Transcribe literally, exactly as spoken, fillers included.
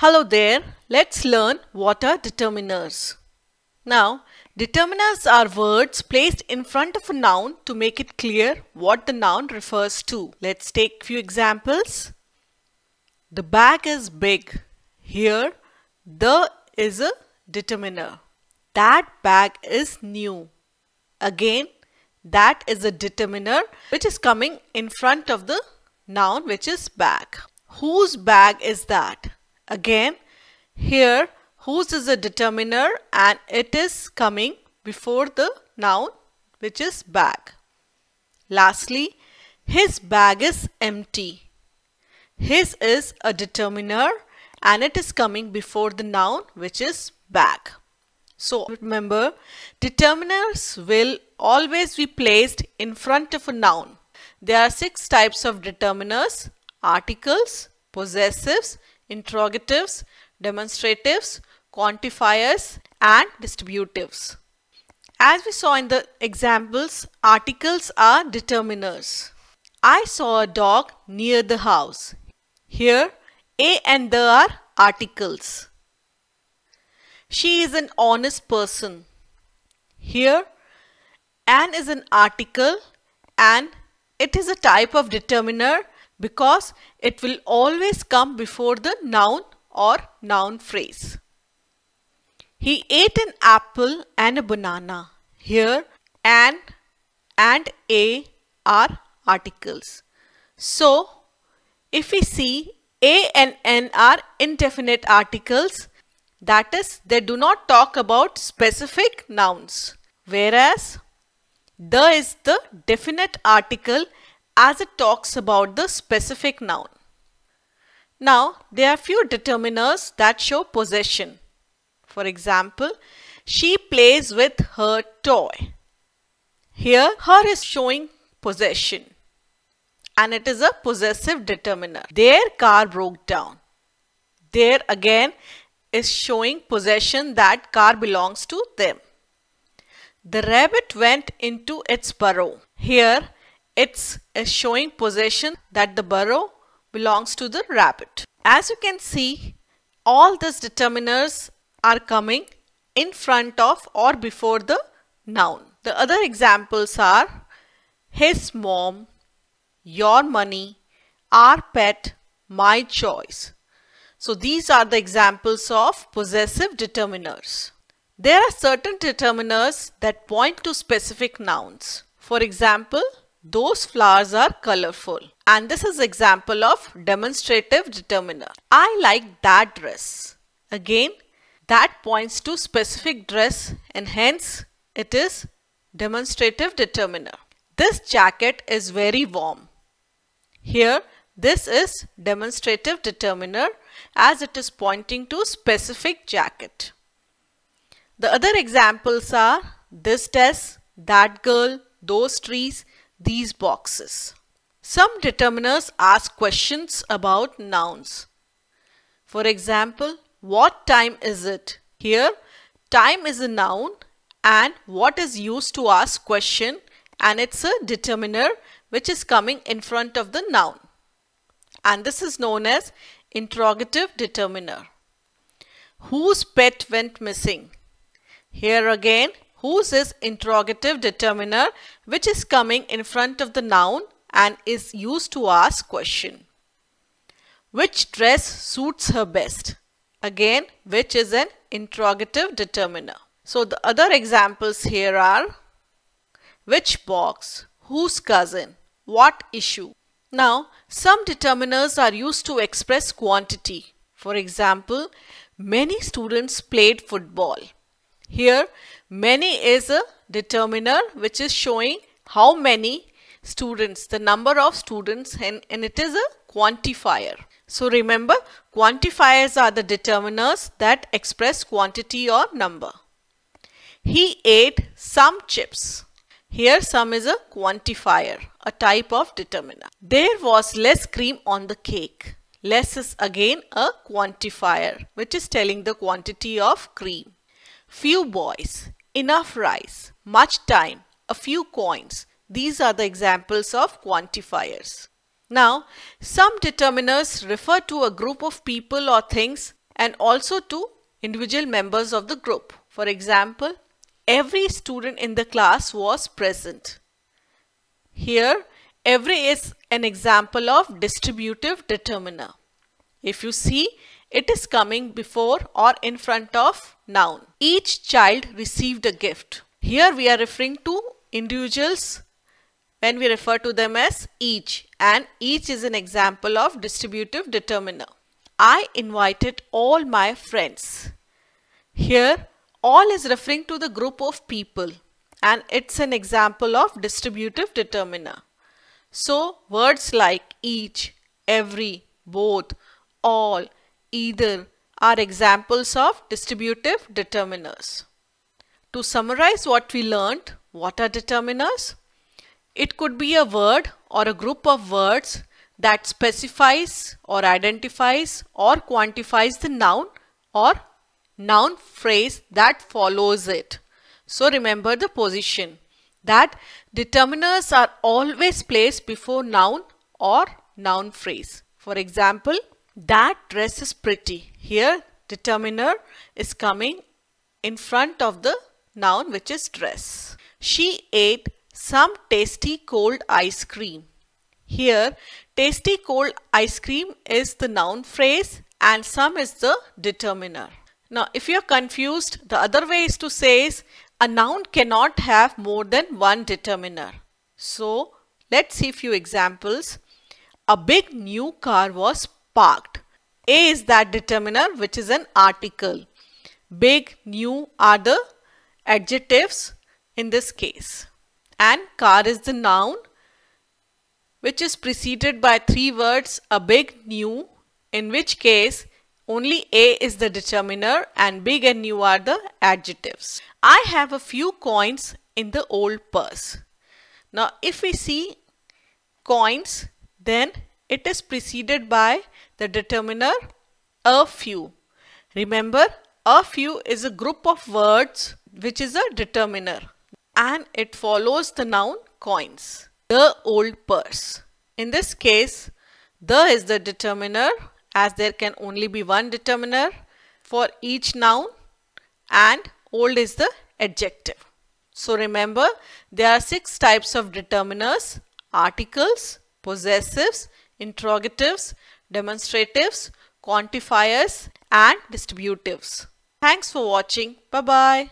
Hello there, let's learn what are determiners. Now, determiners are words placed in front of a noun to make it clear what the noun refers to. Let's take few examples. The bag is big. Here, the is a determiner. That bag is new. Again, that is a determiner which is coming in front of the noun which is bag. Whose bag is that? Again, here whose is a determiner and it is coming before the noun which is bag. Lastly, his bag is empty. His is a determiner and it is coming before the noun which is bag. So remember, determiners will always be placed in front of a noun. There are six types of determiners: articles, possessives, interrogatives, demonstratives, quantifiers and distributives. As we saw in the examples, articles are determiners. I saw a dog near the house. Here, a and the are articles. She is an honest person. Here, an is an article and it is a type of determiner because it will always come before the noun or noun phrase. He ate an apple and a banana. Here, an and a are articles. So, if we see, a and an are indefinite articles, that is, they do not talk about specific nouns. Whereas, the is the definite article as it talks about the specific noun. Now, there are few determiners that show possession. For example, she plays with her toy. Here, her is showing possession and it is a possessive determiner. Their car broke down. There again is showing possession, that car belongs to them. The rabbit went into its burrow. Here, it's is showing possession that the burrow belongs to the rabbit. As you can see, all these determiners are coming in front of or before the noun. The other examples are his mom, your money, our pet, my choice. So these are the examples of possessive determiners. There are certain determiners that point to specific nouns. For example, those flowers are colorful. And this is an example of demonstrative determiner. I like that dress. Again, that points to specific dress and hence it is demonstrative determiner. This jacket is very warm. Here, this is demonstrative determiner as it is pointing to specific jacket. The other examples are this desk, that girl, those trees, these boxes. Some determiners ask questions about nouns. For example, what time is it? Here, time is a noun and what is used to ask question and it's a determiner which is coming in front of the noun. And this is known as interrogative determiner. Whose pet went missing? Here again, whose is interrogative determiner which is coming in front of the noun and is used to ask question. Which dress suits her best? Again, which is an interrogative determiner. So the other examples here are which box, whose cousin, what issue. Now, some determiners are used to express quantity. For example, many students played football. Here, many is a determiner which is showing how many students, the number of students, and, and it is a quantifier. So remember, quantifiers are the determiners that express quantity or number. He ate some chips. Here, some is a quantifier, a type of determiner. There was less cream on the cake. Less is again a quantifier, which is telling the quantity of cream. Few boys, enough rice, much time, a few coins. These are the examples of quantifiers. Now, some determiners refer to a group of people or things and also to individual members of the group. For example, every student in the class was present. Here, every is an example of distributive determiner. If you see, it is coming before or in front of noun. Each child received a gift. Here we are referring to individuals when we refer to them as each, and each is an example of distributive determiner. I invited all my friends. Here, all is referring to the group of people and it's an example of distributive determiner. So, words like each, every, both, all, either are examples of distributive determiners. To summarize what we learned, what are determiners? It could be a word or a group of words that specifies or identifies or quantifies the noun or noun phrase that follows it. So remember the position that determiners are always placed before noun or noun phrase. For example, that dress is pretty. Here, determiner is coming in front of the noun which is dress. She ate some tasty cold ice cream. Here, tasty cold ice cream is the noun phrase and some is the determiner. Now, if you are confused, the other way is to say is a noun cannot have more than one determiner. So, let's see a few examples. A big new car was parked. A is that determiner which is an article. Big, new are the adjectives in this case. And car is the noun which is preceded by three words, a big, new, in which case only A is the determiner and big and new are the adjectives. I have a few coins in the old purse. Now if we see coins, then it is preceded by the determiner a few. Remember, a few is a group of words which is a determiner and it follows the noun coins. The old purse. In this case, the is the determiner as there can only be one determiner for each noun and old is the adjective. So remember, there are six types of determiners: articles, possessives, interrogatives, demonstratives, quantifiers and distributives. Thanks for watching. Bye-bye.